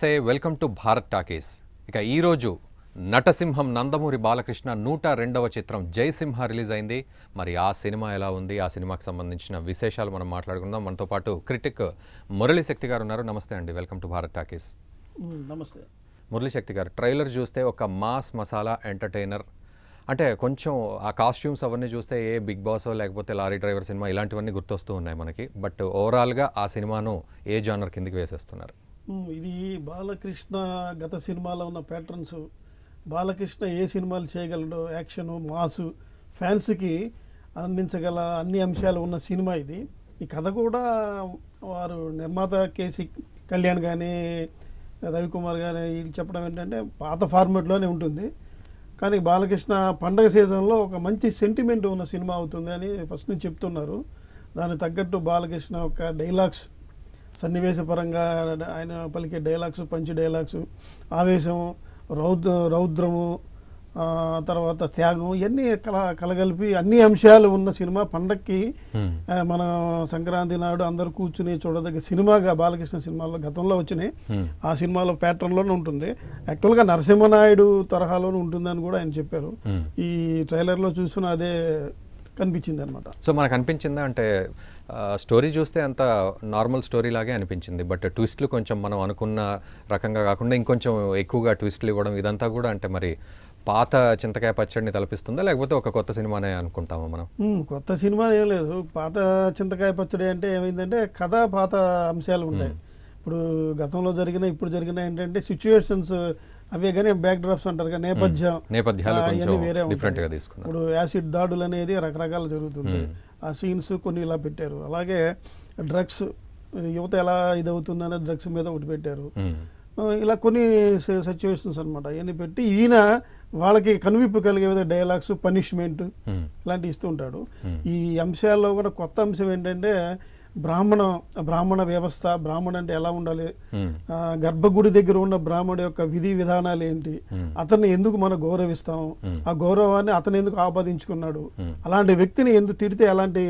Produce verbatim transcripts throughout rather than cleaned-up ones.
నమస్తే, welcome to Bharat talkies. ఇక ఈరోజు నటసింహం నందమూరి బాలకృష్ణ నూట రెండవ చిత్రం జై సింహ రిలీజ్ అయింది. మరి ఆ సినిమా ఎలా ఉంది, ఆ సినిమాకి సంబంధించిన విశేషాలు మనం మాట్లాడుకుందాం. మనతో పాటు క్రిటిక్ మురళీ శక్తి గారు ఉన్నారు. నమస్తే అండి, వెల్కమ్ టు భారత్ టాకీస్. నమస్తే మురళీ శక్తి గారు. ట్రైలర్ చూస్తే ఒక మాస్ మసాలా ఎంటర్టైనర్, అంటే కొంచెం ఆ కాస్ట్యూమ్స్ అవన్నీ చూస్తే ఏ బిగ్ బాస్ లేకపోతే లారీ డ్రైవర్ సినిమా ఇలాంటివన్నీ గుర్తొస్తూ ఉన్నాయి మనకి. బట్ ఓవరాల్గా ఆ సినిమాను ఏ జానర్ కిందకి వేసేస్తున్నారు? ఇది బాలకృష్ణ గత సినిమాలో ఉన్న ప్యాటర్న్స్. బాలకృష్ణ ఏ సినిమాలు చేయగలడో, యాక్షను, మాసు, ఫ్యాన్స్కి అందించగల అన్ని అంశాలు ఉన్న సినిమా ఇది. ఈ కథ కూడా వారు నిర్మాత కేసీ కళ్యాణ్ కానీ రవికుమార్ కానీ వీళ్ళు చెప్పడం ఏంటంటే పాత ఫార్మాట్లోనే ఉంటుంది, కానీ బాలకృష్ణ పండగ సీజన్లో ఒక మంచి సెంటిమెంట్ ఉన్న సినిమా అవుతుంది అని ఫస్ట్ నుంచి చెప్తున్నారు. దానికి తగ్గట్టు బాలకృష్ణ యొక్క డైలాగ్స్, సన్నివేశపరంగా ఆయన పలికే డైలాగ్స్, పంచి డైలాగ్స్, ఆవేశం, రౌద్ర రౌద్రము తర్వాత త్యాగం ఇవన్నీ కల కలగలిపి అన్ని అంశాలు ఉన్న సినిమా. పండగకి మన సంక్రాంతి నాడు అందరూ కూర్చుని చూడదగ్గ సినిమాగా బాలకృష్ణ సినిమాలో గతంలో వచ్చినాయి. ఆ సినిమాలో ప్యాటర్న్లోనే ఉంటుంది, యాక్చువల్గా నరసింహనాయుడు తరహాలోనే ఉంటుందని కూడా ఆయన చెప్పారు. ఈ ట్రైలర్లో చూసిన అదే కనిపించింది అనమాట. సో మనకు అనిపించిందా అంటే స్టోరీ చూస్తే అంత నార్మల్ స్టోరీ లాగే అనిపించింది, బట్ ట్విస్ట్లు కొంచెం మనం అనుకున్న రకంగా కాకుండా ఇంకొంచెం ఎక్కువగా ట్విస్ట్లు ఇవ్వడం ఇదంతా కూడా, అంటే మరి పాత చింతకాయ పచ్చడిని తలపిస్తుందా లేకపోతే ఒక కొత్త సినిమానే అనుకుంటామా మనం? కొత్త సినిమా ఏం లేదు. పాత చింతకాయ పచ్చడి అంటే ఏమైందంటే కథ పాత అంశాలు ఉంటాయి. ఇప్పుడు గతంలో జరిగిన ఇప్పుడు జరిగిన ఏంటంటే సిచ్యువేషన్స్ అవే, కానీ బ్యాక్ డ్రాప్స్ అంటారు కదా, నేపథ్యం నేపథ్యాలు వేరే ఉంటాయి. ఇప్పుడు యాసిడ్ దాడులు అనేది రకరకాల జరుగుతుంది, ఆ సీన్స్ కొన్ని ఇలా పెట్టారు. అలాగే డ్రగ్స్ యువత ఎలా ఇదవుతుంది అనేది డ్రగ్స్ మీద ఒకటి పెట్టారు. ఇలా కొన్ని సిచ్యువేషన్స్ అనమాట. ఇవన్నీ పెట్టి ఈయన వాళ్ళకి కనువిప్పు కలిగే విధంగా డైలాగ్స్, పనిష్మెంట్ ఇలాంటివి ఇస్తూ ఉంటాడు. ఈ అంశాల్లో కూడా కొత్త అంశం ఏంటంటే బ్రాహ్మణ బ్రాహ్మణ వ్యవస్థ, బ్రాహ్మణ అంటే ఎలా ఉండాలి, గర్భగుడి దగ్గర ఉన్న బ్రాహ్మణ యొక్క విధి విధానాలు ఏంటి, అతన్ని ఎందుకు మనం గౌరవిస్తాం, ఆ గౌరవాన్ని అతను ఎందుకు ఆపాదించుకున్నాడు, అలాంటి వ్యక్తిని ఎందుకు తిడితే ఎలాంటి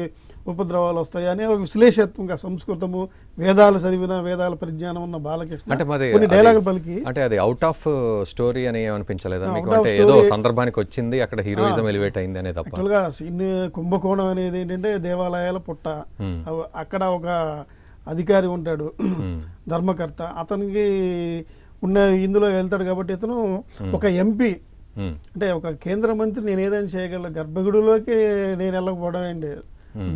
ఉపద్రవాలు వస్తాయి అనే ఒక విశ్లేషణాత్మక సంస్కృతము, వేదాలు చదివిన వేదాల పరిజ్ఞానం ఉన్న బాలకృష్ణ కొన్ని డైలాగులు పలికి, అంటే అది అవుట్ ఆఫ్ స్టోరీ అని అనిపించలేదు, ఏదో సందర్భానికి వచ్చింది, అక్కడ హీరోయిజం ఎలివేట్ అయింది అనేది. యాక్చువల్గా కుంభకోణం అనేది ఏంటంటే దేవాలయాల పుట్ట, అక్కడ ఒక అధికారి ఉంటాడు ధర్మకర్త, అతనికి ఉన్న ఇందులో వెళ్తాడు కాబట్టి ఇతను ఒక ఎంపీ అంటే ఒక కేంద్ర మంత్రి నేను ఏదైనా చేయగలను, గర్భగుడిలోకి నేను వెళ్ళకపోవడం ఏంటి,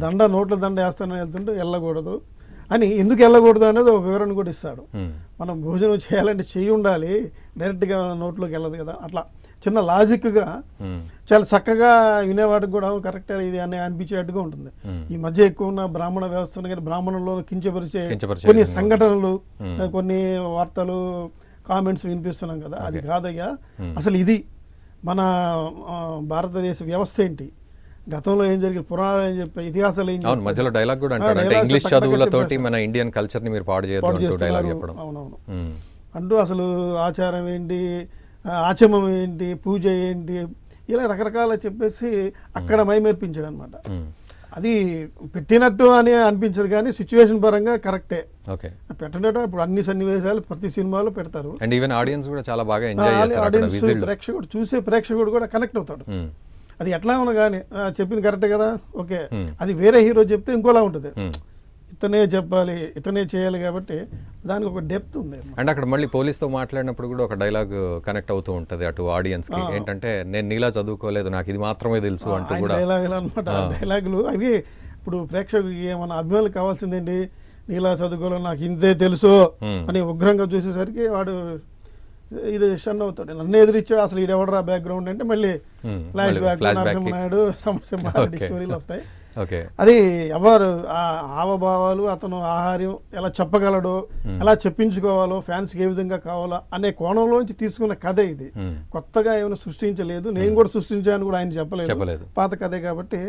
దండ నోట్ల దండ వేస్తానని వెళ్తుంటే వెళ్ళకూడదు అని, ఎందుకు వెళ్ళకూడదు అనేది ఒక వివరణ కూడా ఇస్తాడు. మనం భోజనం చేయాలంటే చెయ్యి ఉండాలి, డైరెక్ట్గా నోట్లోకి వెళ్ళదు కదా, అట్లా చిన్న లాజిక్గా చాలా చక్కగా వినేవాటికి కూడా కరెక్ట్ ఇది అని అనిపించేట్టుగా ఉంటుంది. ఈ మధ్య ఎక్కువ ఉన్న బ్రాహ్మణ వ్యవస్థను కానీ బ్రాహ్మణంలో కించపరిచే కొన్ని సంఘటనలు, కొన్ని వార్తలు, కామెంట్స్ వినిపిస్తున్నాం కదా. అది కాదయ్యా, అసలు ఇది మన భారతదేశ వ్యవస్థ ఏంటి, గతంలో ఏం జరిగింది, పురాణాలు ఏం చెప్పాయి, ఇతిహాసాలు ఏం చెప్పాయి, మధ్యలో డైలాగ్ కూడా అంటాడు, అంటే ఇంగ్లీష్ చదువులతోటి మన ఇండియన్ కల్చర్ ని మీరు పాడు చేయొద్దు డైలాగ్ చెప్పడం. అవునవును. అంటూ అసలు ఆచారం ఏంటి, ఆచమం ఏంటి, పూజ ఏంటి, ఇలా రకరకాల చెప్పేసి అక్కడ మైమేర్పించాడు అనమాట. అది పెట్టినట్టు అని అనిపించదు, కానీ సిచ్యువేషన్ పరంగా కరెక్టే. ఓకే, పెట్టినట్టు ఇప్పుడు అన్ని సన్నివేశాలు ప్రతి సినిమాలో పెడతారు. అండ్ ఈవెన్ ఆడియన్స్ కూడా చాలా బాగా ఎంజాయ్ చేస్తారు. ఆడియన్స్ ప్రేక్షకుడు చూసే ప్రేక్షకుడు కూడా కనెక్ట్ అవుతాడు. అది ఎట్లా ఉన్నా కానీ చెప్పింది కరెక్టే కదా, ఓకే. అది వేరే హీరో చెప్తే ఇంకోలా ఉంటుంది, ఇతనే చెప్పాలి, ఇతనే చేయాలి కాబట్టి దానికి ఒక డెప్త్ ఉంది. అండ్ అక్కడ మళ్ళీ పోలీస్తో మాట్లాడినప్పుడు కూడా ఒక డైలాగ్ కనెక్ట్ అవుతూ ఉంటుంది అటు ఆడియన్స్కి, ఏంటంటే నేను నీలా చదువుకోలేదు, నాకు ఇది మాత్రమే తెలుసు అంటూ కూడా డైలాగులు అనమాట. డైలాగులు అవి ఇప్పుడు ప్రేక్షకులకి ఏమన్నా అభిమానులు కావాల్సిందేంటి, నీలా చదువుకోలేదు, నాకు ఇంతే తెలుసు అని ఉగ్రంగా చూసేసరికి వాడు ఇది షన్ అవుతాడు, నన్ను ఎదురిచ్చాడు, అసలు ఇది ఎవడరా బ్యాక్గ్రౌండ్ అంటే మళ్ళీ ఫ్లాష్ బ్యాక్, నరసింహనాయుడు సమస్య స్టోరీలు వస్తాయి. అది ఎవరు ఆ ఆవభావాలు, అతను ఆహార్యం ఎలా చెప్పగలడో, ఎలా చెప్పించుకోవాలో, ఫ్యాన్స్కి ఏ విధంగా కావాలో అనే కోణంలోంచి తీసుకున్న కథ ఇది. కొత్తగా ఏమైనా సృష్టించలేదు, నేను కూడా సృష్టించాను కూడా ఆయన చెప్పలేదు, పాత కథే కాబట్టి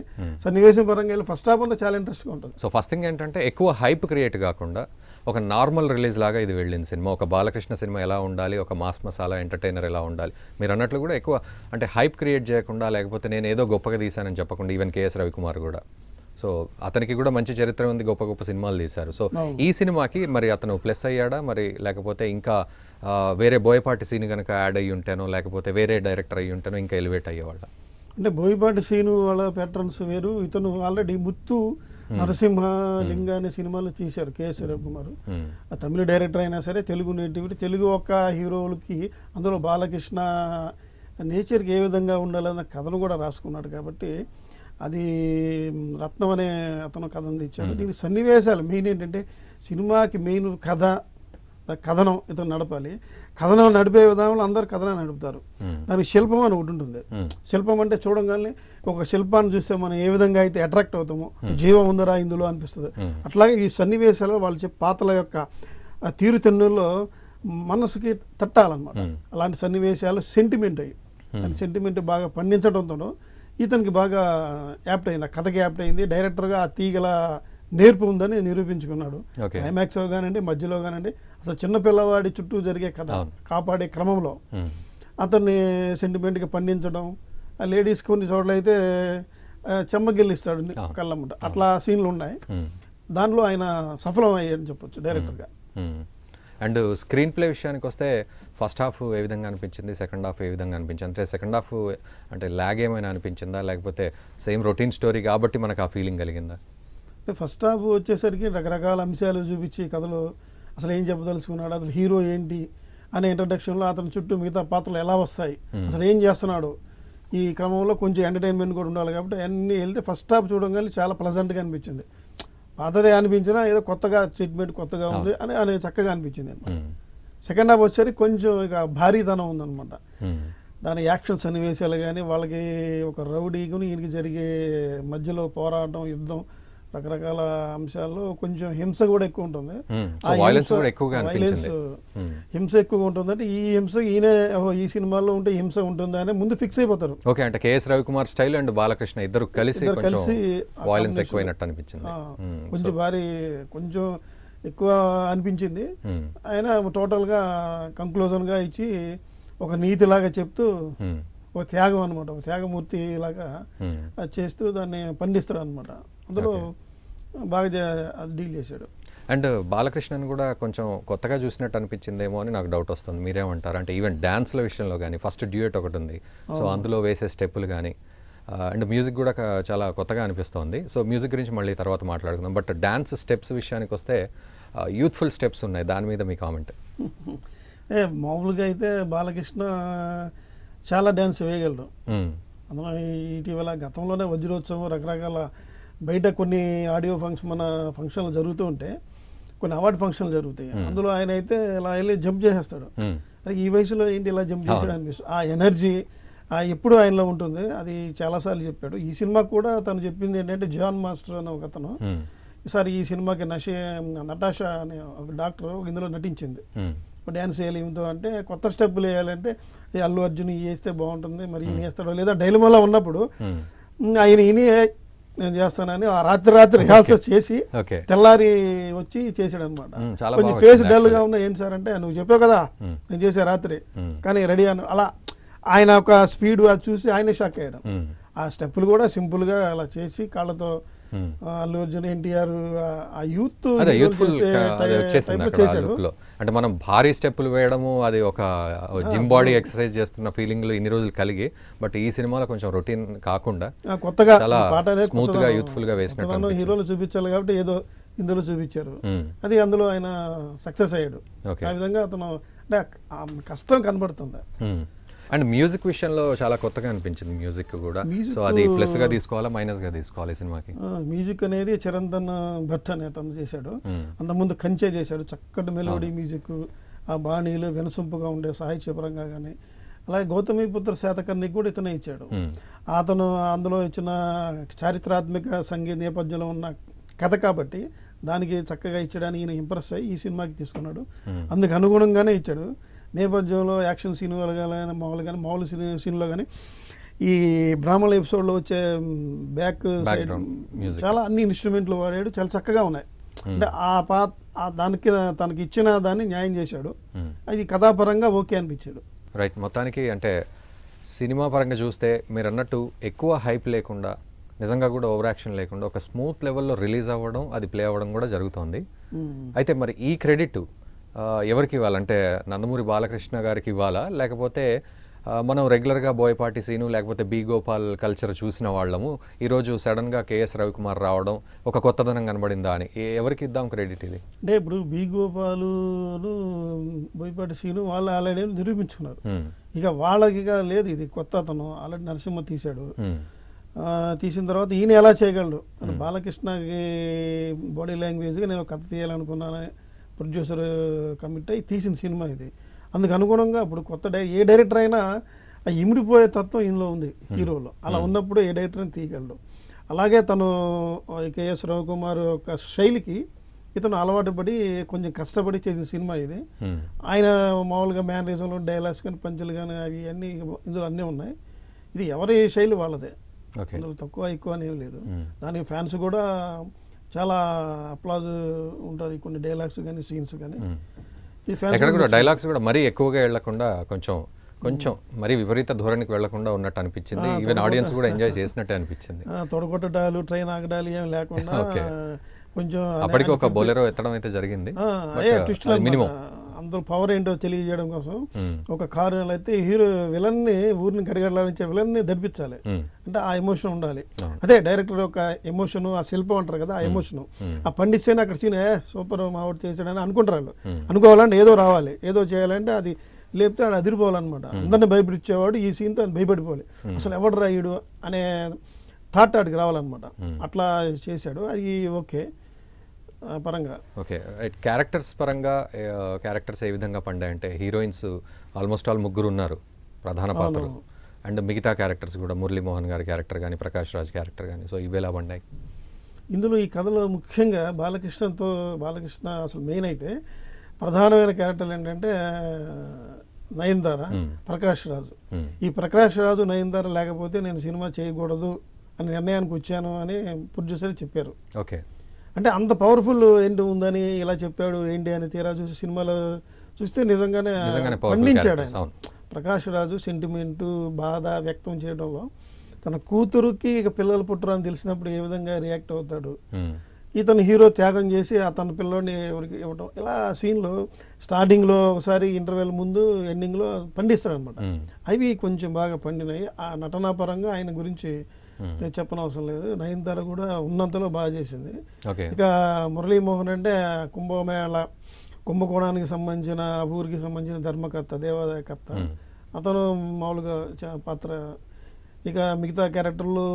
సన్నివేశం పరంగా ఫస్ట్ హాఫ్ అంతా చాలా ఇంట్రెస్ట్గా ఉంటుంది. సో ఫస్ట్ థింగ్ ఏంటంటే ఎక్కువ హైప్ క్రియేట్ కాకుండా ఒక నార్మల్ రిలీజ్ లాగా ఇది వెళ్ళింది సినిమా. ఒక బాలకృష్ణ సినిమా ఎలా ఉండాలి, ఒక మాస్ మసాలా ఎంటర్టైనర్ ఎలా ఉండాలి, మీరు అన్నట్లు కూడా ఎక్కువ అంటే హైప్ క్రియేట్ చేయకుండా, లేకపోతే నేను ఏదో గొప్పగా తీశానని చెప్పకుండా, ఈవెన్ కే ఎస్ రవికుమార్ కూడా సో అతనికి కూడా మంచి చరిత్ర ఉంది, గొప్ప గొప్ప సినిమాలు తీశారు. సో ఈ సినిమాకి మరి అతను ప్లస్ అయ్యాడా మరి, లేకపోతే ఇంకా వేరే బోయపాటి సీన్ కనుక యాడ్ అయ్యి ఉంటానో లేకపోతే వేరే డైరెక్టర్ అయ్యి ఉంటానో ఇంకా ఎలివేట్ అయ్యేవాళ్ళ? అంటే బోయపాటి సీను వాళ్ళ ప్యాటర్న్స్ వేరు. ఇతను ఆల్రెడీ ముత్తు, నరసింహ, లింగ అనే సినిమాలు చేశారు కెఎస్ రవి కుమార్. ఆ తమిళ డైరెక్టర్ అయినా సరే తెలుగు నేటివిటీ, తెలుగు ఒక్క హీరోలకి అందులో బాలకృష్ణ నేచర్కి ఏ విధంగా ఉండాలన్న కథను కూడా రాసుకున్నాడు. కాబట్టి అది రత్నం అనే అతను కథ అందించాడు. దీని సన్నివేశాలు మెయిన్ ఏంటంటే సినిమాకి మెయిన్ కథ, కథనం ఇతను నడపాలి. కథనం నడిపే విధానంలో అందరు కథనం నడుపుతారు. దానికి శిల్పం అని ఒకటి ఉంటుంది. శిల్పం అంటే చూడంగానే ఒక శిల్పాన్ని చూస్తే మనం ఏ విధంగా అయితే అట్రాక్ట్ అవుతామో, జీవం ఉందరా ఇందులో అనిపిస్తుంది, అట్లాగే ఈ సన్నివేశాలు వాళ్ళు చెప్పే పాత్రల యొక్క తీరుతెన్నుల్లో మనసుకి తట్టాలన్నమాట. అలాంటి సన్నివేశాలు సెంటిమెంట్ అయ్యి, దాని సెంటిమెంట్ బాగా పండించడంతో ఇతనికి బాగా యాప్ట్ అయింది, ఆ కథకి యాప్ట్ అయింది. డైరెక్టర్గా ఆ తీగల నేర్పు ఉందని నిరూపించుకున్నాడు. క్లైమాక్స్ కానివ్వండి, మధ్యలో కానివ్వండి, అసలు చిన్న పిల్లవాడి చుట్టూ జరిగే కథ కాపాడే క్రమంలో అతన్ని సెంటిమెంట్గా పండించడం. ఆ లేడీస్ కొన్ని చోట్లయితే చెమ్మగిల్లిస్తాడు కళ్ళమ్మట, అట్లా సీన్లు ఉన్నాయి. దానిలో ఆయన సఫలం అయ్యాడని చెప్పొచ్చు డైరెక్టర్గా. అండ్ స్క్రీన్ ప్లే విషయానికి వస్తే ఫస్ట్ హాఫ్ ఏ విధంగా అనిపించింది, సెకండ్ హాఫ్ ఏ విధంగా అనిపించింది? అంటే సెకండ్ హాఫ్ అంటే లాగ్ ఏమైనా అనిపించిందా, లేకపోతే సేమ్ రొటీన్ స్టోరీ కాబట్టి మనకు ఆ ఫీలింగ్ కలిగిందా? ఫస్ట్ హాఫ్ వచ్చేసరికి రకరకాల అంశాలు చూపించి కథలో అసలు ఏం చెప్పదలుచుకున్నాడు, అసలు హీరో ఏంటి అనే ఇంట్రడక్షన్లో అతని చుట్టూ మిగతా పాత్రలు ఎలా వస్తాయి, అసలు ఏం చేస్తున్నాడు, ఈ క్రమంలో కొంచెం ఎంటర్టైన్మెంట్ కూడా ఉండాలి. కాబట్టి అన్నీ వెళ్తే ఫస్ట్ హాఫ్ చూడంగానే చాలా ప్లెజెంట్గా అనిపించింది. పాతదే అనిపించినా ఏదో కొత్తగా ట్రీట్మెంట్ కొత్తగా ఉంది అని అనే చక్కగా అనిపించింది అనమాట. సెకండ్ హాఫ్ వచ్చేసరికి కొంచెం ఇక భారీతనం ఉందనమాట. దాని యాక్షన్ సన్నివేశాలు కానీ, వాళ్ళకి ఒక రౌడీకి ఈయనకి జరిగే మధ్యలో పోరాటం, యుద్ధం, రకరకాల అంశాల్లో కొంచెం హింస కూడా ఎక్కువ ఉంటుంది. వైలెన్స్, హింస ఎక్కువగా ఉంటుందంటే ఈ హింస ఈయన ఈ సినిమాలో ఉంటే హింస ఉంటుంది అని ముందు ఫిక్స్ అయిపోతారు. ఓకే, అంటే K S Ravikumar style and Balakrishna ఇద్దరు కలిసి కలిసి వైలెన్స్ ఎక్కువైనట్టు అనిపించింది, కొంచెం భారీ, కొంచెం ఎక్కువ అనిపించింది. ఆయన టోటల్గా కంక్లూజన్గా ఇచ్చి ఒక నీతి లాగా చెప్తూ ఒక త్యాగం అనమాట, ఒక త్యాగమూర్తి లాగా చేస్తూ దాన్ని పండిస్తాడు అనమాట. అందులో బాగా డీల్ చేశాడు. అండ్ బాలకృష్ణను కూడా కొంచెం కొత్తగా చూసినట్టు అనిపించిందేమో అని నాకు డౌట్ వస్తుంది, మీరేమంటారు? అంటే ఈవెన్ డ్యాన్స్ల విషయంలో కానీ, ఫస్ట్ డ్యూయేట్ ఒకటి ఉంది, సో అందులో వేసే స్టెప్పులు కానీ, అండ్ మ్యూజిక్ కూడా చాలా కొత్తగా అనిపిస్తుంది. సో మ్యూజిక్ గురించి మళ్ళీ తర్వాత మాట్లాడుకుందాం. బట్ డ్యాన్స్ స్టెప్స్ విషయానికి వస్తే యూత్ఫుల్ స్టెప్స్ ఉన్నాయి, దాని మీద మీ కామెంట్? ఏ మామూలుగా అయితే బాలకృష్ణ చాలా డ్యాన్స్ వేయగలడు. అందులో ఇటీవల గతంలోనే వజ్రోత్సవం, రకరకాల బయట కొన్ని ఆడియో ఫంక్షన్ మన ఫంక్షన్లు జరుగుతూ ఉంటే కొన్ని అవార్డు ఫంక్షన్లు జరుగుతాయి, అందులో ఆయన అయితే ఇలా వెళ్ళి జంప్ చేసేస్తాడు. అలాగే ఈ వయసులో ఏంటి ఇలా జంప్ చేసాడు అనిపిస్తుంది. ఆ ఎనర్జీ ఆ ఎప్పుడు ఆయనలో ఉంటుంది, అది చాలాసార్లు చెప్పాడు. ఈ సినిమా కూడా తను చెప్పింది ఏంటంటే, జాన్ మాస్టర్ అనే ఒక అతను ఈసారి ఈ సినిమాకి నషే నటాషా అనే ఒక డాక్టర్ ఇందులో నటించింది. డ్యాన్స్ వేయాలి ఏమిటో అంటే, కొత్త స్టెప్పులు వేయాలంటే అల్లు అర్జున్ ఈ వేస్తే బాగుంటుంది, మరి ఈయన వేస్తాడో లేదా డైలమాలో ఉన్నప్పుడు ఆయన ఈయన నేను చేస్తానని ఆ రాత్రి రాత్రి రిహార్సల్స్ చేసి తెల్లారి వచ్చి చేసాడు అనమాట. కొంచెం ఫేస్ డల్గా ఉన్నా ఏంటి సార్ అంటే, నువ్వు చెప్పావు కదా నేను చేసే రాత్రి కానీ రెడీ అని, అలా ఆయన ఒక స్పీడ్ అది చూసి ఆయన షాక్ అయ్యాడు. ఆ స్టెప్పులు కూడా సింపుల్గా అలా చేసి కాళ్ళతో అల్లు అర్జున్ ఎన్టీఆర్ ఆ యూత్ చేశాడు. అంటే మనం భారీ స్టెప్పులు వేయడము అది ఒక జిమ్ బాడీ ఎక్సర్సైజ్ చేస్తున్న ఫీలింగ్ ఇన్ని రోజులు కలిగి, బట్ ఈ సినిమాలో కొంచెం రొటీన్ కాకుండా కొత్తగా స్మూత్ గా యూత్ఫుల్ గా వేసినట్టు హీరోలు చూపించాలి కాబట్టి ఏదో ఇందులో చూపించారు, అది అందులో ఆయన సక్సెస్ అయ్యాడు. ఆ విధంగా అతను అంటే కష్టం కనబడుతుంది. అండ్ మ్యూజిక్ విషయంలో చాలా కొత్తగా అనిపించింది మ్యూజిక్ కూడా, సో అది ప్లస్ గా తీసుకోవాలా మైనస్ గా తీసుకోవాలి సినిమాకి? మ్యూజిక్ అనేది చిరంతన్ భట్ అనే అతను చేశాడు, అంతకుముందు కంచె చేశాడు. చక్కటి మెలోడీ మ్యూజిక్, ఆ బాణీలు వినసొంపుగా ఉండే సాహిత్యపరంగా కానీ, అలాగే గౌతమిపుత్ర శాతకర్ణి కూడా ఇతనే ఇచ్చాడు. అతను అందులో ఇచ్చిన చారిత్రాత్మక సంగీత నేపథ్యంలో ఉన్న కథ కాబట్టి దానికి చక్కగా ఇచ్చాడని ఈయన ఇంప్రెస్ అయ్యి ఈ సినిమాకి తీసుకున్నాడు. అందుకు అనుగుణంగానే ఇచ్చాడు. నేపథ్యంలో యాక్షన్ సీన్ వాళ్ళు కానీ, మామూలు కానీ, మామూలు సీన్ సీన్లో కానీ, ఈ బ్రాహ్మణ ఎపిసోడ్లో వచ్చే బ్యాక్ సైడ్ చాలా అన్ని ఇన్స్ట్రుమెంట్లు వాడాడు, చాలా చక్కగా ఉన్నాయి. అంటే ఆ పా దానికి తనకి ఇచ్చిన దాన్ని న్యాయం చేశాడు. అది కథాపరంగా ఓకే అనిపించాడు. రైట్, మొత్తానికి అంటే సినిమా పరంగా చూస్తే మీరు అన్నట్టు ఎక్కువ హైప్ లేకుండా నిజంగా కూడా ఓవర్ యాక్షన్ లేకుండా ఒక స్మూత్ లెవెల్లో రిలీజ్ అవ్వడం, అది ప్లే అవ్వడం కూడా జరుగుతుంది. అయితే మరి ఈ క్రెడిట్ ఎవరికి ఇవ్వాలంటే నందమూరి బాలకృష్ణ గారికి ఇవ్వాలా, లేకపోతే మనం రెగ్యులర్గా బోయపాటి సీను లేకపోతే బి గోపాల్ కల్చర్ చూసిన వాళ్ళము, ఈరోజు సడన్గా కెఎస్ రవికుమార్ రావడం ఒక కొత్తదనం కనబడిందా అని ఎవరికి ఇద్దాం క్రెడిట్ ఇది? అంటే ఇప్పుడు బి గోపాలు బోయపాటి సీను వాళ్ళు ఆల్రెడీ నిరూపించుకున్నారు, ఇక వాళ్ళకి లేదు ఇది కొత్త అతను. ఆల్రెడీ నరసింహ తీశాడు, తీసిన తర్వాత ఈయన ఎలా చేయగలడు? బాలకృష్ణకి బాడీ లాంగ్వేజ్గా నేను కథ తీయాలనుకున్నాను, ప్రొడ్యూసర్ కమిట్ అయ్యి తీసిన సినిమా ఇది. అందుకు అనుగుణంగా ఇప్పుడు కొత్త డై ఏ డైరెక్టర్ అయినా ఆ ఇమిడిపోయే తత్వం ఇందులో ఉంది హీరోలో. అలా ఉన్నప్పుడు ఏ డైరెక్టర్ అయినా తీయగలడు. అలాగే తను కెఎస్ రవికుమార్ యొక్క శైలికి ఇతను అలవాటు పడి కొంచెం కష్టపడి చేసిన సినిమా ఇది. ఆయన మామూలుగా మేనరిజంలో డైలాగ్స్ కానీ పంచులు కానీ అవి అన్నీ ఇందులో అన్నీ ఉన్నాయి. ఇది ఎవరి శైలి వాళ్ళదే, ఇందులో తక్కువ ఎక్కువ అనేవి లేదు. దానికి ఫ్యాన్స్ కూడా చాలా అప్లాజ్ ఉంటుంది, కొన్ని డైలాగ్స్ కానీ సీన్స్ కానీ. ఎక్కడ కూడా డైలాగ్స్ కూడా మరీ ఎక్కువగా వెళ్లకుండా కొంచెం కొంచెం మరీ విపరీత ధోరణికి వెళ్లకుండా ఉన్నట్టు అనిపించింది. ఈవెన్ ఆడియన్స్ కూడా ఎంజాయ్ చేసినట్టు అనిపించింది. తొడగొట్టడాలు ట్రైన్ ఆగడాలు ఏమి లేకుండా కొంచెం అప్పటికి ఒక బౌలరో ఎత్తడం అయితే జరిగింది. మినిమం అందులో పవర్ ఏంటో తెలియజేయడం కోసం ఒక కారు అయితే హీరో విలన్ ని ఊరిని గడగడలాడించే విలన్ ని దడిపించాలి అంటే ఆ ఎమోషన్ ఉండాలి. అదే డైరెక్టర్ యొక్క ఎమోషన్, ఆ శిల్పం అంటారు కదా, ఆ ఎమోషన్ ఆ పండిస్తేనే అక్కడ సీన్ సూపర్ మావోడు చేశాడని అనుకుంటారు వాళ్ళు. అనుకోవాలంటే ఏదో రావాలి, ఏదో చేయాలంటే అది లేపితే ఆడు అదిరిపోవాలన్నమాట. అందరిని భయపడిచ్చేవాడు ఈ సీన్తో ఆయన భయపడిపోవాలి, అసలు ఎవడు రాయుడు అనే థాట్ ఆడికి రావాలన్నమాట. అట్లా చేశాడు, అది ఓకే పరంగా ఓకే. రైట్, క్యారెక్టర్స్ పరంగా క్యారెక్టర్స్ ఏ విధంగా పండాయంటే హీరోయిన్స్ ఆల్మోస్ట్ ఆల్ ముగ్గురు ఉన్నారు ప్రధాన పాత్రలు, అండ్ మిగతా క్యారెక్టర్స్ కూడా మురళీ మోహన్ గారి క్యారెక్టర్ కానీ ప్రకాష్ రాజ్ క్యారెక్టర్ కానీ, సో ఇవి ఎలా పండాయి ఇందులో? ఈ కథలో ముఖ్యంగా బాలకృష్ణతో బాలకృష్ణ అసలు మెయిన్ అయితే ప్రధానమైన క్యారెక్టర్లు ఏంటంటే నయనతార, ప్రకాష్ రాజు. ఈ ప్రకాష్ రాజు నయనతార లేకపోతే నేను సినిమా చేయకూడదు అనే నిర్ణయానికి వచ్చాను అని ప్రొడ్యూసర్ చెప్పారు. ఓకే, అంటే అంత పవర్ఫుల్ ఏంటి ఉందని ఇలా చెప్పాడు ఏంటి అని తీరా చూసి సినిమాలో చూస్తే నిజంగానే పండించాడు ఆయన. ప్రకాష్ రాజు సెంటిమెంటు బాధ వ్యక్తం చేయడంలో తన కూతురుకి ఇక పిల్లలు పుట్టరని తెలిసినప్పుడు ఏ విధంగా రియాక్ట్ అవుతాడు, ఇతను హీరో త్యాగం చేసి తన పిల్లోని ఎవరికి ఇవ్వడం, ఇలా సీన్లో స్టార్టింగ్లో ఒకసారి ఇంటర్వెల్ ముందు ఎండింగ్లో పండిస్తాడు అనమాట. అవి కొంచెం బాగా పండినాయి. ఆ నటనా పరంగా ఆయన గురించి చెప్పనవసరం లేదు, నయనతార కూడా ఉన్నంతలో బాగా చేసింది. ఇక మురళీమోహన్ అంటే కుంభమేళ కుంభకోణానికి సంబంధించిన ఊరికి సంబంధించిన ధర్మకర్త దేవాదాయకర్త, అతను మామూలుగా పాత్ర. ఇక మిగతా క్యారెక్టర్లు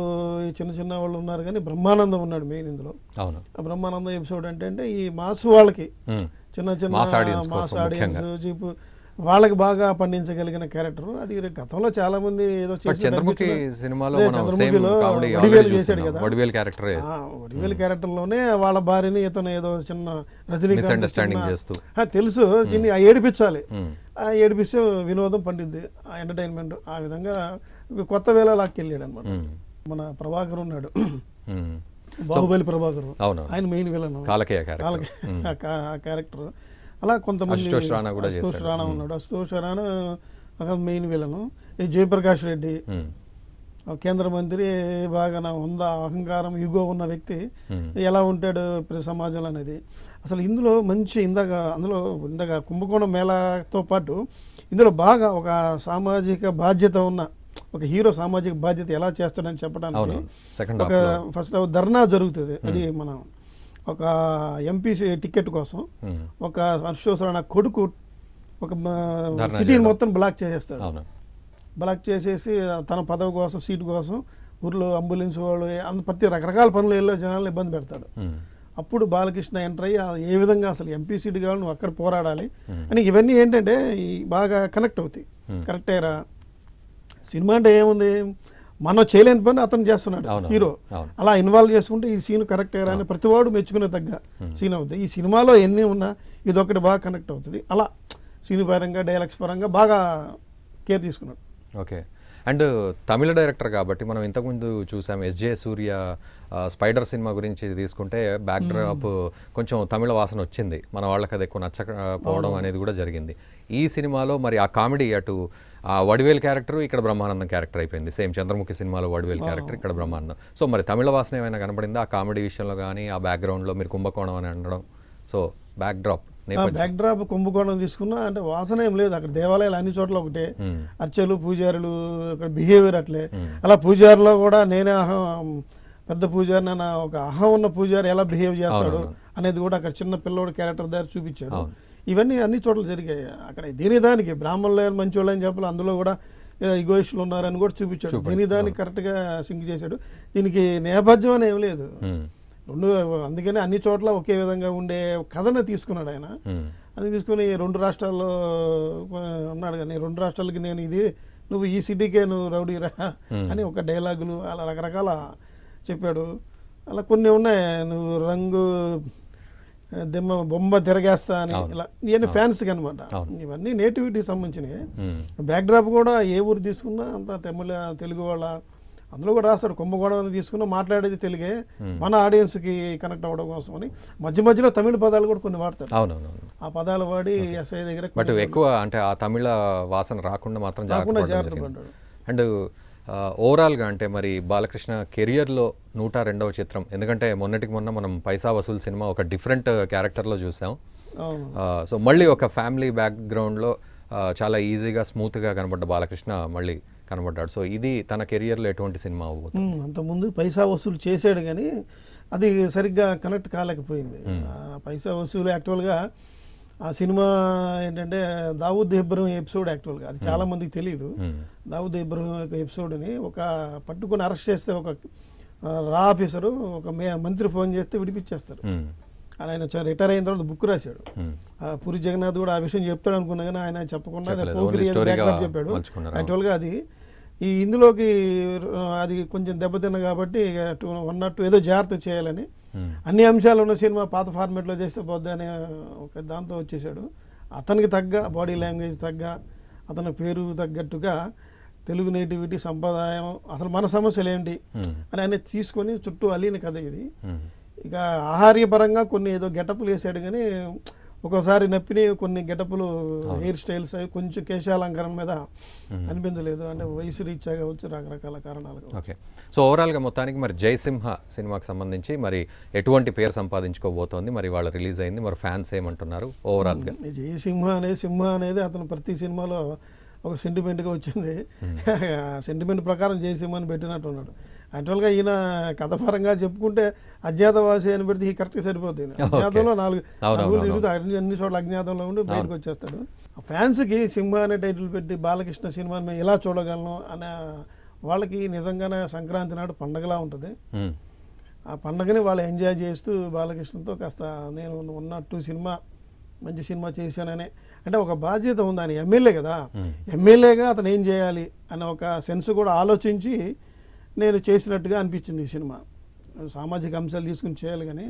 చిన్న చిన్న వాళ్ళు ఉన్నారు కానీ బ్రహ్మానందం ఉన్నాడు మెయిన్ ఇందులో. ఆ బ్రహ్మానందం ఎపిసోడ్ అంటే అంటే ఈ మాస్ వాళ్ళకి చిన్న చిన్న మాస్ ఆడియన్స్ జీపు వాళ్ళకి బాగా పండించగలిగిన క్యారెక్టర్ అది. గతంలో చాలా మంది ఏదో చంద్రముఖి సినిమాలో వడివేలు చేశాడు కదా, వడివేలు క్యారెక్టర్ వడివేలు క్యారెక్టర్లోనే వాళ్ళ భార్యని ఇతను ఏదో చిన్న రజనీకాంత్ తెలుసు దీన్ని ఏడిపించాలి, ఆ ఏడిపిస్తే వినోదం పండిద్ది ఆ ఎంటర్టైన్మెంట్. ఆ విధంగా కొత్త వేళ లాక్కెళ్ళాడు అనమాట. మన ప్రభాకర్ ఉన్నాడు, బాహుబలి ప్రభాకర్, ఆయన మెయిన్ విలన్ కాలకేయ క్యారెక్టర్. అలా కొంతమంది అశుతోష్ రాణా ఉన్నాడు, అశుతోష్ రాణా మెయిన్ విలను. జయప్రకాష్ రెడ్డి కేంద్ర మంత్రి, బాగా ఉందా అహంకారం యుగో ఉన్న వ్యక్తి ఎలా ఉంటాడు సమాజంలో అనేది. అసలు ఇందులో మంచి ఇందాక అందులో ఇందాక కుంభకోణం మేళతో పాటు ఇందులో బాగా ఒక సామాజిక బాధ్యత ఉన్న ఒక హీరో సామాజిక బాధ్యత ఎలా చేస్తాడని చెప్పడానికి ఒక ఫస్ట్ ధర్నా జరుగుతుంది. అది మనం ఒక ఎంపీ టికెట్ కోసం ఒక హర్షోసరాణ కొడుకు ఒక సిటీని మొత్తం బ్లాక్ చేసేస్తాడు. బ్లాక్ చేసేసి తన పదవి కోసం సీటు కోసం ఊర్లో అంబులెన్స్ వాళ్ళు అంత ప్రతి రకరకాల పనులు వెళ్ళే జనాలను ఇబ్బంది పెడతాడు. అప్పుడు బాలకృష్ణ ఎంటర్ అయ్యి ఏ విధంగా అసలు ఎంపీ సీటు కావాలి, నువ్వు అక్కడ పోరాడాలి అని. ఇవన్నీ ఏంటంటే బాగా కనెక్ట్ అవుతాయి. కరెక్ట్ అయ్యారా సినిమా అంటే ఏముంది, మనం చేయలేని పని అతను చేస్తున్నాడు హీరో, అలా ఇన్వాల్వ్ చేసుకుంటే ఈ సీన్ కరెక్ట్ అయ్యారా అని ప్రతి వాడు మెచ్చుకునే తగ్గ సీన్ అవుతుంది. ఈ సినిమాలో ఎన్ని ఉన్నా ఇదొకటి బాగా కనెక్ట్ అవుతుంది. అలా సీన్ పరంగా డైలాగ్స్ పరంగా బాగా కేర్ తీసుకున్నాడు. ఓకే, అండ్ తమిళ డైరెక్టర్ కాబట్టి మనం ఇంతకుముందు చూసాం ఎస్జే సూర్య స్పైడర్ సినిమా గురించి తీసుకుంటే బ్యాక్ డ్రాప్ కొంచెం తమిళ వాసన వచ్చింది, మన వాళ్ళకి అది ఎక్కువ నచ్చకపోవడం అనేది కూడా జరిగింది. ఈ సినిమాలో మరి ఆ కామెడీ అటు ఆ వడివేల్ క్యారెక్టర్ ఇక్కడ బ్రహ్మానందం క్యారెక్టర్ అయిపోయింది, సేమ్ చంద్రముఖి సినిమాలో వడివేల్ క్యారెక్టర్ ఇక్కడ బ్రహ్మానందం. సో మరి తమిళ వాసన ఏమైనా కనబడిందా ఆ కామెడీ విషయంలో కానీ ఆ బ్యాక్గ్రౌండ్లో? మీరు కుంభకోణం అని అనడం, so backdrop backdrop Kumbakonam తీసుకున్నా అంటే వాసన ఏం లేదు. అక్కడ దేవాలయాలు అన్ని చోట్ల ఒకటే, అర్చలు పూజారులు ఇక్కడ బిహేవియర్ అట్లే. అలా పూజారులో కూడా నేనే అహం పెద్ద పూజారి నా ఒక అహం ఉన్న పూజారి ఎలా బిహేవ్ చేస్తాడు అనేది కూడా అక్కడ చిన్న పిల్లోడు క్యారెక్టర్ దగ్గర చూపించాడు. ఇవన్నీ అన్ని చోట్ల జరిగాయి. అక్కడ దీని దానికి బ్రాహ్మణులు మంచి వాళ్ళు అని చెప్పాలి, అందులో కూడా ఇగోయిస్టులు ఉన్నారని కూడా చూపించాడు. దీని దానికి కరెక్ట్గా సింక్ చేశాడు. దీనికి నేపథ్యం అని ఏం లేదు, రెండు అందుకని అన్ని చోట్ల ఒకే విధంగా ఉండే కథనే తీసుకున్నాడు ఆయన. అది తీసుకుని రెండు రాష్ట్రాల్లో అన్నాడు కానీ రెండు రాష్ట్రాలకి నేను ఇది, నువ్వు ఈ సిటీకే నువ్వు రౌడీరా అని ఒక డైలాగులు అలా రకరకాల చెప్పాడు. అలా కొన్ని ఉన్నాయి, నువ్వు రంగు దిమ్మ బొమ్మ తిరగేస్తా అని, ఇలా ఇవన్నీ ఫ్యాన్స్కి అనమాట. ఇవన్నీ నేటివిటీకి సంబంధించినవి. బ్యాక్డ్రాప్ కూడా ఏ ఊరు తీసుకున్నా అంతా తమిళ తెలుగు వాళ్ళ అందులో కూడా రాస్తాడు. కుంభకోణం తీసుకున్నా మాట్లాడేది తెలుగే మన ఆడియన్స్కి కనెక్ట్ అవ్వడం కోసం అని మధ్య మధ్యలో తమిళ పదాలు కూడా కొన్ని వాడతాడు. అవునవును, ఆ పదాలు వాడి ఎస్ఐ దగ్గర బట్ ఎక్కువ అంటే ఆ తమిళ వాసన రాకుండా మాత్రం జాగ్రత్త పడ్డాడు. అండ్ ఓవరాల్గా అంటే మరి బాలకృష్ణ కెరియర్లో నూట రెండవ చిత్రం, ఎందుకంటే మొన్నటికి మొన్న మనం పైసా వసూల్ సినిమా ఒక డిఫరెంట్ క్యారెక్టర్లో చూసాం. సో మళ్ళీ ఒక ఫ్యామిలీ బ్యాక్గ్రౌండ్లో చాలా ఈజీగా స్మూత్గా కనబడ్డ బాలకృష్ణ మళ్ళీ కనబడ్డాడు. సో ఇది తన కెరియర్లో ఎటువంటి సినిమా అవ్వబోతుంది? అంతకుముందు పైసా వసూలు చేశాడు కానీ అది సరిగ్గా కనెక్ట్ కాలేకపోయింది. పైసా వసూలు యాక్చువల్గా ఆ సినిమా ఏంటంటే దావూద్ ఇబ్రహీం ఎపిసోడ్, యాక్చువల్గా అది చాలామందికి తెలియదు. దావూద్ ఇబ్రహీం యొక్క ఎపిసోడ్ని ఒక పట్టుకొని అరెస్ట్ చేస్తే ఒక రా ఆఫీసరు ఒక మే మంత్రి ఫోన్ చేస్తే విడిపించేస్తారు. ఆయన రిటైర్ అయిన తర్వాత బుక్ రాశాడు. పూరి జగన్నాథ్ కూడా ఆ విషయం చెప్తాడు అనుకున్నా కానీ ఆయన చెప్పకుండా చెప్పాడు. యాక్చువల్గా అది ఈ ఇందులోకి అది కొంచెం దెబ్బతిన్న కాబట్టి టూ వన్ నాట్ టూ ఏదో జాగ్రత్త చేయాలని అన్ని అంశాలు ఉన్న సినిమా పాత ఫార్మేట్లో చేస్తే పోద్ది అనే ఒక దాంతో వచ్చేసాడు. అతనికి తగ్గ బాడీ లాంగ్వేజ్ తగ్గ అతని పేరు తగ్గట్టుగా తెలుగు నేటివిటీ సంప్రదాయం అసలు మన సమస్యలు ఏంటి అని ఆయన తీసుకొని చుట్టూ అల్లిన కథ ఇది. ఇక ఆహార్యపరంగా కొన్ని ఏదో గెటప్లు వేసాడు కానీ ఒక్కోసారి నప్పిని కొన్ని గెటప్లు హెయిర్ స్టైల్స్ అవి కొంచెం కేశాలంకరణ మీద అనిపించలేదు, అంటే వయసు రీత్యా కావచ్చు రకరకాల కారణాలు. ఓకే, సో ఓవరాల్గా మొత్తానికి మరి జయసింహ సినిమాకి సంబంధించి మరి ఎటువంటి పేరు సంపాదించుకోబోతోంది, మరి వాళ్ళు రిలీజ్ అయింది, మరి ఫ్యాన్స్ ఏమంటున్నారు ఓవరాల్గా? జయసింహ అనేది సింహ అనేది అతను ప్రతి సినిమాలో ఒక సెంటిమెంట్గా వచ్చింది, సెంటిమెంట్ ప్రకారం జయసింహని పెట్టినట్టున్నాడు. యాక్చువల్గా ఈయన కథపరంగా చెప్పుకుంటే అజ్ఞాతవాసి అని పెడితే ఈ కరెక్ట్గా సరిపోతుంది. అజ్ఞాతంలో నాలుగు నాలుగు తిరుగుతాయి, అన్ని చోట్ల అజ్ఞాతంలో ఉండి బయటకు వచ్చేస్తాడు. ఆ ఫ్యాన్స్కి సింహ అనే టైటిల్ పెట్టి బాలకృష్ణ సినిమాని మేము ఎలా చూడగలను అనే వాళ్ళకి నిజంగానే సంక్రాంతి నాడు పండగలా ఉంటుంది. ఆ పండగని వాళ్ళు ఎంజాయ్ చేస్తూ బాలకృష్ణతో కాస్త నేను ఉన్నట్టు సినిమా మంచి సినిమా చేశాననే అంటే ఒక బాధ్యత ఉంది. ఆయన ఎమ్మెల్యే కదా, ఎమ్మెల్యేగా అతను ఏం చేయాలి అనే ఒక సెన్స్ కూడా ఆలోచించి నేను చేసినట్టుగా అనిపించింది. ఈ సినిమా సామాజిక అంశాలు తీసుకుని చేయాలి కానీ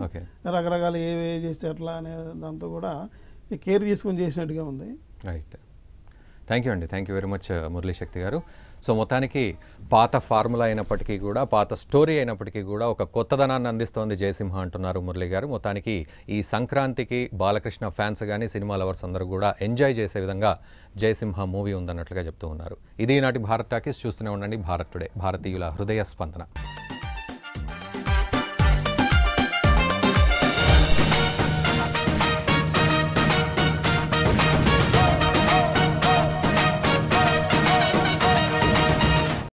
రకరకాల ఏవే చేస్తే అట్లా అనే దాంతో కూడా కేర్ తీసుకుని చేసినట్టుగా ఉంది. రైట్, థ్యాంక్ యూ అండి, thank you very much Murali Shakti గారు. సో మొత్తానికి పాత ఫార్ములా అయినప్పటికీ కూడా పాత స్టోరీ అయినప్పటికీ కూడా ఒక కొత్తదనాన్ని అందిస్తోంది జయసింహ అంటున్నారు మురళీ గారు. మొత్తానికి ఈ సంక్రాంతికి బాలకృష్ణ ఫ్యాన్స్ కానీ సినిమా లవర్స్ అందరూ కూడా ఎంజాయ్ చేసే విధంగా జయసింహ మూవీ ఉందన్నట్లుగా చెప్తూ ఉన్నారు. ఇది ఈనాటి భారత్ టాకీస్. చూస్తూనే ఉండండి భారత్ టుడే, భారతీయుల హృదయ స్పందన.